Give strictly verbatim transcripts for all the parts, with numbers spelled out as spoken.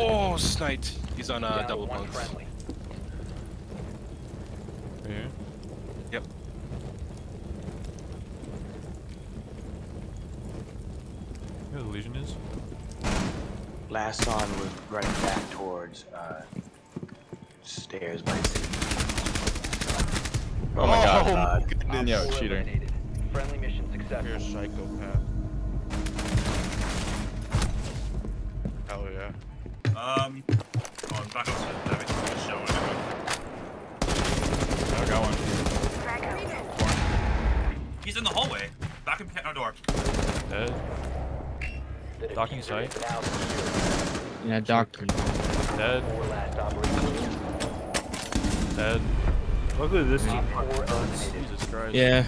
Oh, Snite. He's on a uh, double one bunks. Friendly. Yeah. Yep. Where the Legion is? Last on was running back towards uh, stairs by the city. Oh, oh my god. Oh uh, my goodness. Yo, cheater. Friendly mission successful. You're a psychopath. Hell yeah. Um, oh, I'm back on the damage to the shell. I got one. He's in the hallway. Back in our door. Dead. Docking site. Yeah, docking. Dead. Dead. Luckily this team hurts. Jesus Christ. Yeah.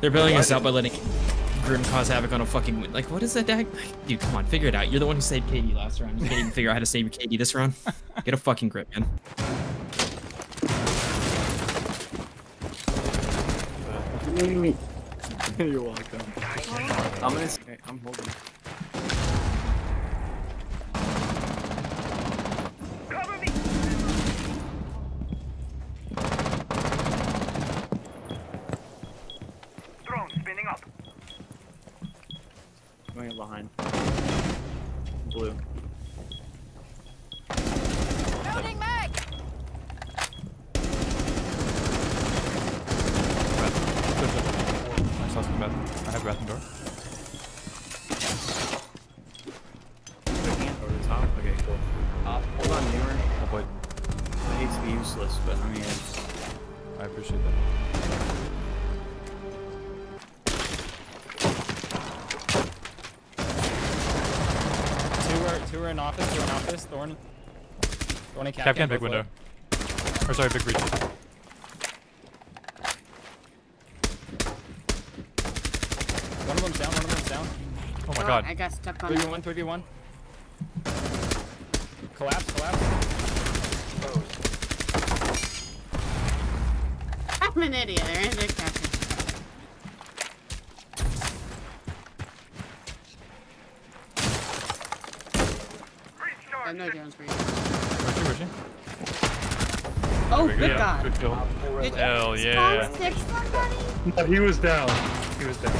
They're building us out by letting Grim cause havoc on a fucking... Like, what is that dag? Dude, come on, figure it out. You're the one who saved K D last round. You can't even figure out how to save your K D this round. Get a fucking grip, man. You're welcome. I'm gonna... Okay, I'm holding. Behind. Blue. Loading mag! I saw some bed. I have bathroom door. Over the top? Okay, cool. Uh, hold on, Newer. Oh boy. I hate to be useless, but I mean, I appreciate that. Two are in office, two are in office, Thorny. Thorny Captain. Captain, big window. Or sorry, big breach. One of them's down, one of them's down. Oh my oh, god. I got stuck on three v one, three v one. Collapse, collapse. Oh. I'm an idiot, there is a Captain. I have no guns for you. Where's she, where's she? Oh, good god. Good kill. Hell yeah. No, he was down. He was down.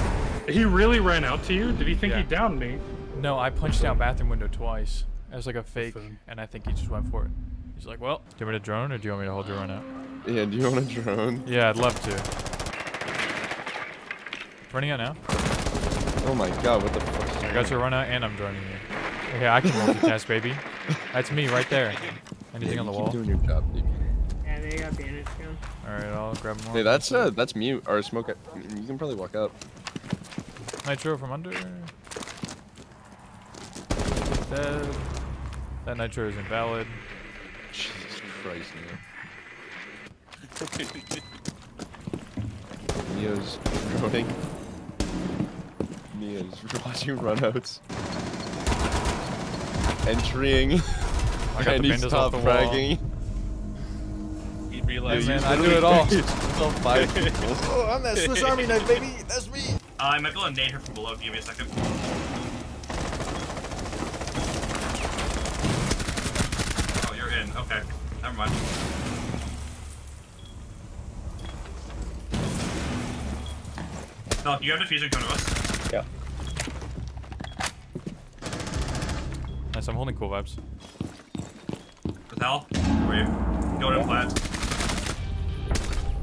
He really ran out to you? Did he think yeah. he downed me? No, I punched down bathroom window twice. As like a fake, and I think he just went for it. He's like, well, do you want me to drone or do you want me to hold your run out? Yeah, do you want to drone? Yeah, I'd love to. Running out now. Oh my god, what the fuck? I got your run out and I'm droning you. Okay, I can multitask, baby. That's me right there. Anything yeah, on the wall? Doing your job, dude. Yeah, they got bandage down. All right, I'll grab more. Hey, that's uh, that's mute or smoke. At, you can probably walk up. Nitro from under. Dead. That nitro is invalid. Jesus Christ, Neo. Neo's running. Neo's watching runouts. Entering. I got and the he's top fragging. He realized, man, I do it all. So fire. Oh, I'm that Swiss Army knife, baby. That's me. Uh, I might be able to nade her from below. Give me a second. Oh, you're in. Okay. Never mind. No, you have a diffuser in front of us. Yeah. Nice, I'm holding cool vibes. Patel, where are you? Going in flat.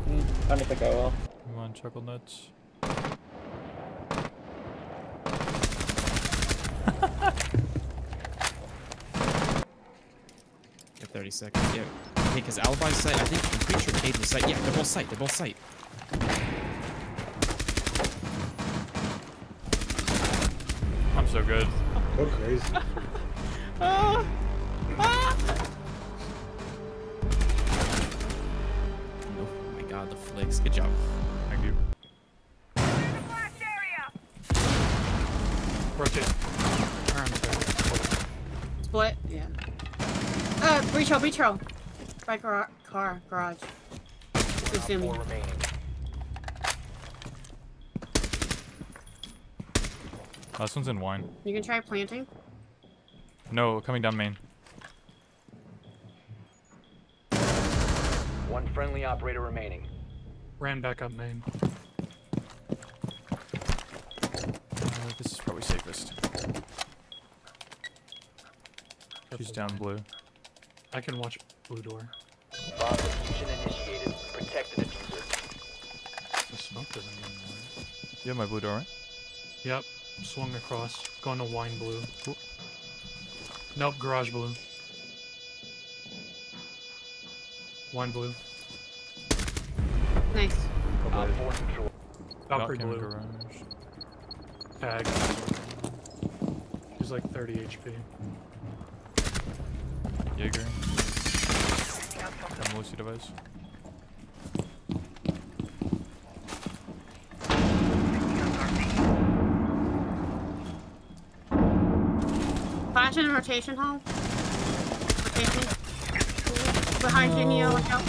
Mm, I don't think I will. Come on, chuckle nuts. Got thirty seconds, yeah. Okay, because Alibi's site, I think I'm pretty sure Caden's site. Yeah, they're both site, they're both site. I'm so good. So crazy. Ah! Ah! Oh my god, the flicks. Good job. Thank you. Rotate. Split? Yeah. Uh, breach hole, breach hole. By gar car, garage. Assuming. Four remaining. Last one's in wine. You can try planting. No, coming down main. One friendly operator remaining. Ran back up main. Uh, this is probably safest. She's down blue. I can watch blue door. Bomb diffusion initiated. Protect the diffuser. The smoke doesn't mean that. You have my blue door, right? Yep. Swung across. Going to wine blue. Ooh. Nope, garage blue. Wine blue. Nice. Uh, Valkyrie blue. Garage. Tag. She's like thirty H P. Jaeger. And Lucy device. Flash in rotation hall. Rotation. Behind you, Neo. Look out.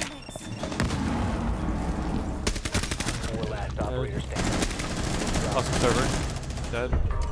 Four last operator standing. Awesome server. Dead.